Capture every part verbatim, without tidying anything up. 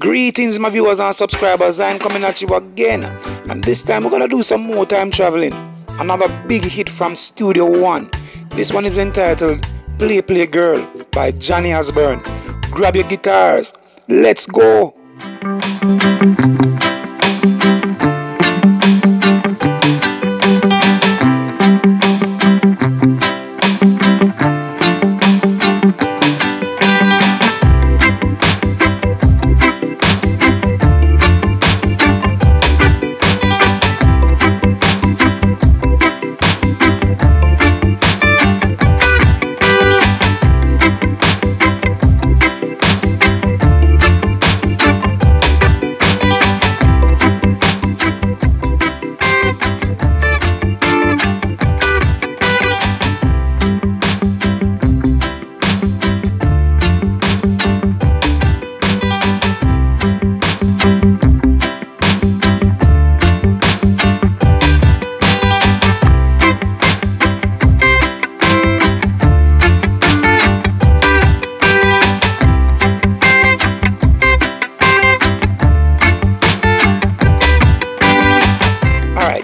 Greetings my viewers and subscribers, I'm coming at you again, and this time we're gonna do some more time traveling. Another big hit from Studio one. This one is entitled Play Play Girl by Johnny Osbourne. Grab your guitars, let's go.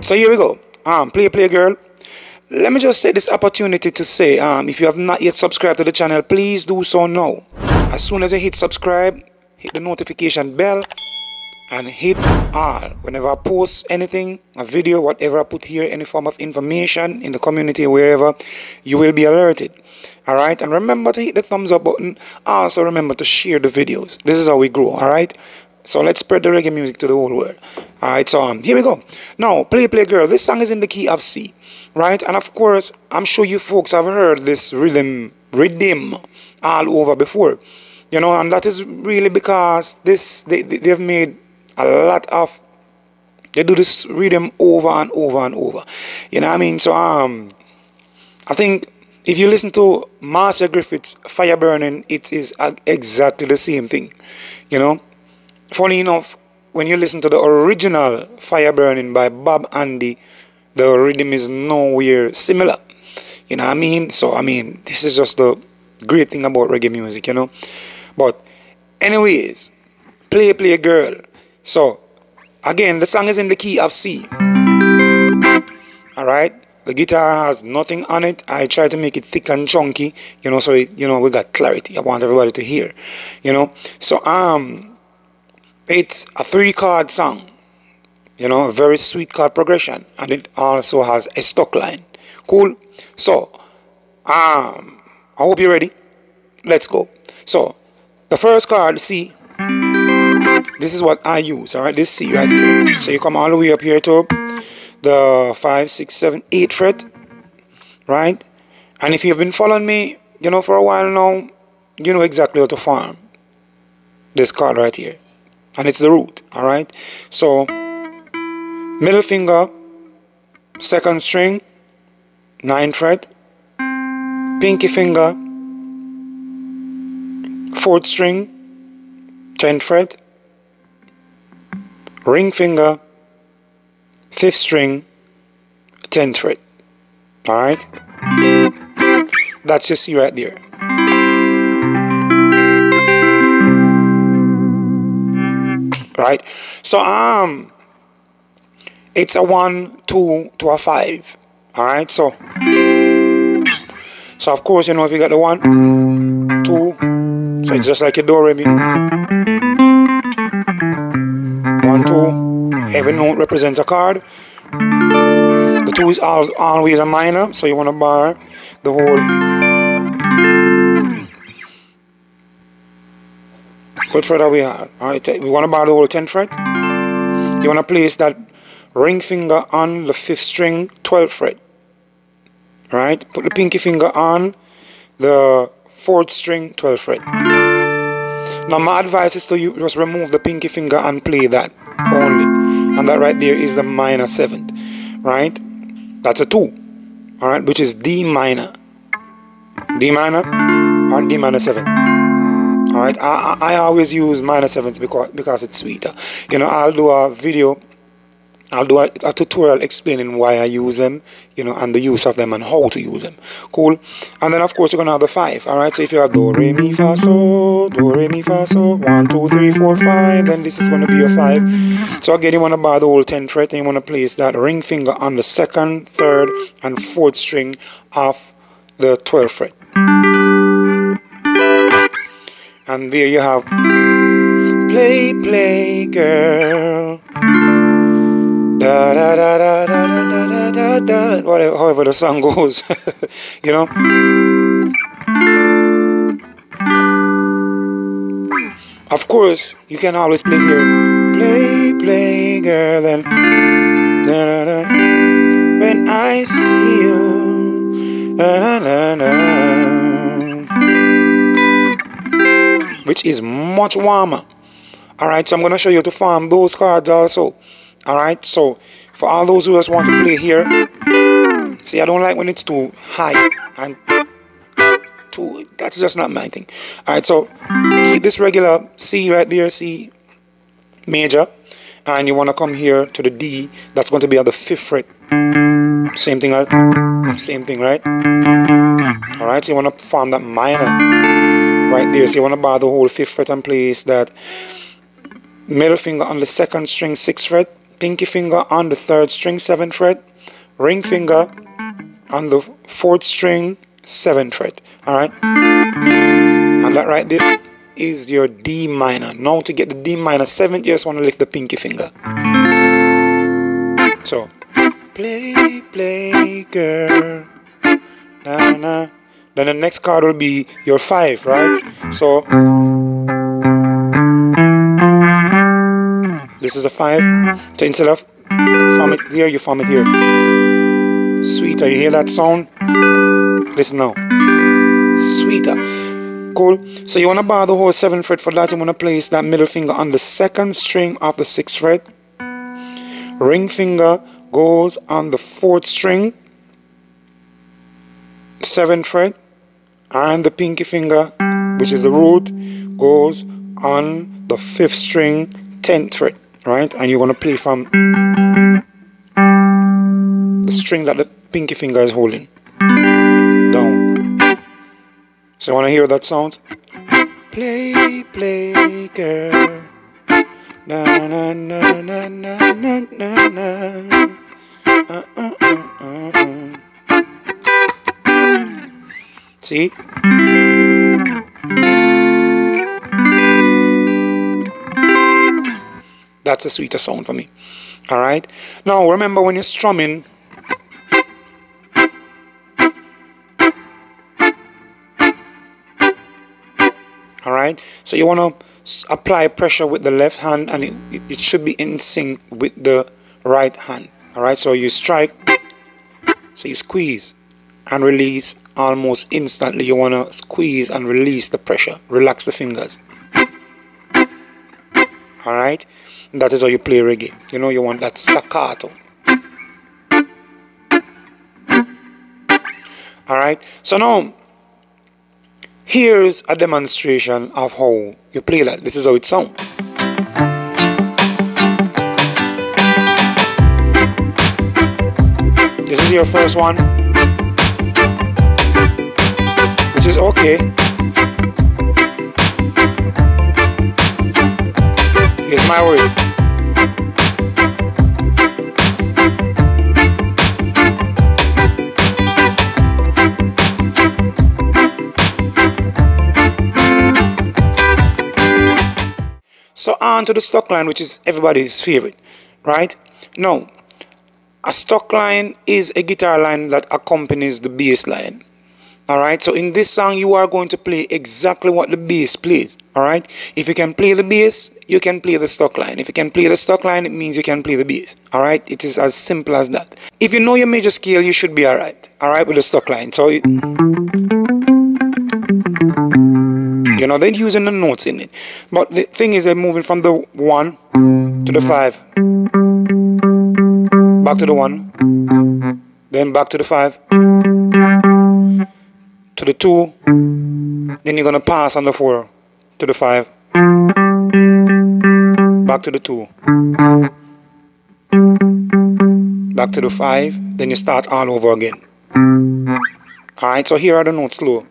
So here we go, um, Play Play Girl. Let me just take this opportunity to say, um, if you have not yet subscribed to the channel, please do so now. As soon as you hit subscribe, hit the notification bell and hit all. Whenever I post anything, a video, whatever I put here, any form of information in the community, wherever, you will be alerted. Alright, and remember to hit the thumbs up button. Also remember to share the videos. This is how we grow, alright? So let's spread the reggae music to the whole world. Alright, so um, here we go. Now, Play Play Girl. This song is in the key of C, right? And of course, I'm sure you folks have heard this rhythm, rhythm all over before. You know, and that is really because this they, they, they've made a lot of... They do this rhythm over and over and over. You know what I mean? So, um, I think... if you listen to Marcia Griffith's Fire Burning, it is exactly the same thing, you know. Funny enough, when you listen to the original Fire Burning by Bob Andy, the rhythm is nowhere similar, you know what I mean? So, I mean, this is just the great thing about reggae music, you know. But anyways, Play Play Girl. So, again, the song is in the key of C. Alright? The guitar has nothing on it. I try to make it thick and chunky, you know, so it, you know, we got clarity. I want everybody to hear, you know. So um, it's a three-chord song, you know, a very sweet chord progression, and it also has a stock line. Cool. So um, I hope you're ready. Let's go. So the first chord, C. This is what I use. All right, this C right here. So you come all the way up here to the five, six, seven, eight fret, right? And if you've been following me, you know, for a while now, you know exactly how to form this chord right here, and it's the root. All right, so middle finger, second string, ninth fret, pinky finger, fourth string, tenth fret, ring finger, fifth string, tenth fret. Alright? That's your C right there. Right? So, um, it's a one, two to a five. Alright? So, so of course, you know, if you got the one, two, so it's just like a do, re, mi. one, two. Every note represents a chord. The two is al always a minor, so you want to bar the whole. What fret are we at? Alright, we want to bar the whole tenth fret. You want to place that ring finger on the fifth string, twelfth fret. Alright, put the pinky finger on the fourth string, twelfth fret. Now, my advice is to you just remove the pinky finger and play that only. And that right there is the minor seventh, right? That's a two, all right, which is D minor, D minor, or D minor seven, all right? I, I, I always use minor sevenths because, because it's sweeter. You know, I'll do a video I'll do a, a tutorial explaining why I use them, you know, and the use of them and how to use them. Cool. And then of course you're gonna have the five. Alright, so if you have do re mi fa so, do re mi fa so, one, two, three, four, five, then this is gonna be your five. So again, you wanna bar the whole tenth fret and you wanna place that ring finger on the second, third, and fourth string of the twelfth fret. And there you have play, play, girl. Da, da, da, da, da, da, da, da, da, whatever, however the song goes, you know. Of course, you can always play here. Play, play, girl, and da, da, da. When I see you, da, da, da, da. Which is much warmer. Alright, so I'm going to show you how to form those chords also. Alright, so for all those who just want to play here, see, I don't like when it's too high and too, that's just not my thing. Alright, so keep this regular C right there, C major, and you want to come here to the D, that's going to be on the fifth fret. Same thing, same thing, right? Alright, so you want to form that minor right there, so you want to bar the whole fifth fret and place that middle finger on the second string, sixth fret. Pinky finger on the third string, seventh fret. Ring finger on the fourth string, seventh fret. Alright? And that right there is your D minor. Now to get the D minor seventh, you just want to lift the pinky finger. So, play, play, girl. Na, na. Then the next chord will be your five, right? So, this is the five. So instead of form it there, you form it here. Sweeter, you hear that sound? Listen now. Sweeter. Cool. So you want to bar the whole seventh fret. For that, you want to place that middle finger on the second string of the sixth fret. Ring finger goes on the fourth string, seventh fret, and the pinky finger, which is the root, goes on the fifth string, tenth fret. Right, and you're going to play from the string that the pinky finger is holding down. So you want to hear that sound? Play, play, girl. Na na na na na na na na. Uh, uh, uh, uh, uh. See? That's a sweeter sound for me. Alright? Now remember, when you're strumming, alright? So you want to apply pressure with the left hand and it, it should be in sync with the right hand. Alright? So you strike, so you squeeze and release almost instantly. You want to squeeze and release the pressure. Relax the fingers. Alright? That is how you play reggae. You know, you want that staccato. Alright, so now here's a demonstration of how you play that. This is how it sounds. This is your first one, which is okay. Here's my word. So on to the stock line, which is everybody's favorite, right? Now, a stock line is a guitar line that accompanies the bass line. Alright, so in this song you are going to play exactly what the bass plays. Alright, if you can play the bass, you can play the stock line. If you can play the stock line, it means you can play the bass. Alright, it is as simple as that. If you know your major scale, you should be alright. Alright, with the stock line. So, you, you know, they're using the notes in it. But the thing is, they're moving from the one to the five, back to the one, then back to the five, to the two, then you're gonna pass on the four to the five, back to the two, back to the five, then you start all over again. Alright, so here are the notes low.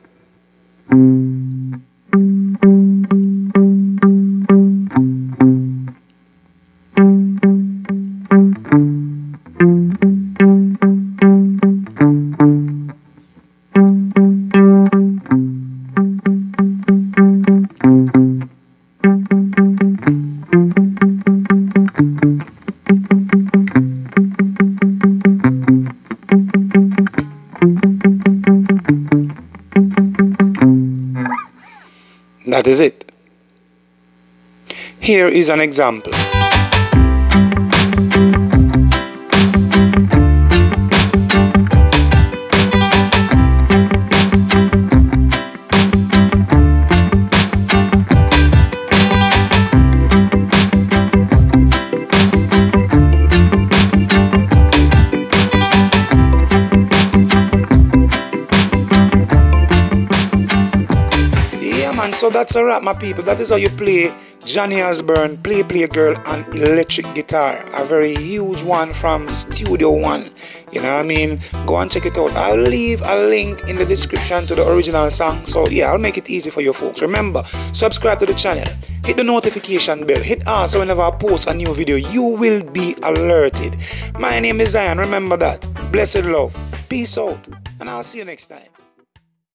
That is it. Here is an example. So that's a wrap, my people. That is how you play Johnny Osbourne, Play Play Girl, and electric guitar. A very huge one from Studio One. You know what I mean? Go and check it out. I'll leave a link in the description to the original song. So yeah, I'll make it easy for you folks. Remember, subscribe to the channel. Hit the notification bell. Hit R so whenever I post a new video, you will be alerted. My name is Zion. Remember that. Blessed love. Peace out. And I'll see you next time.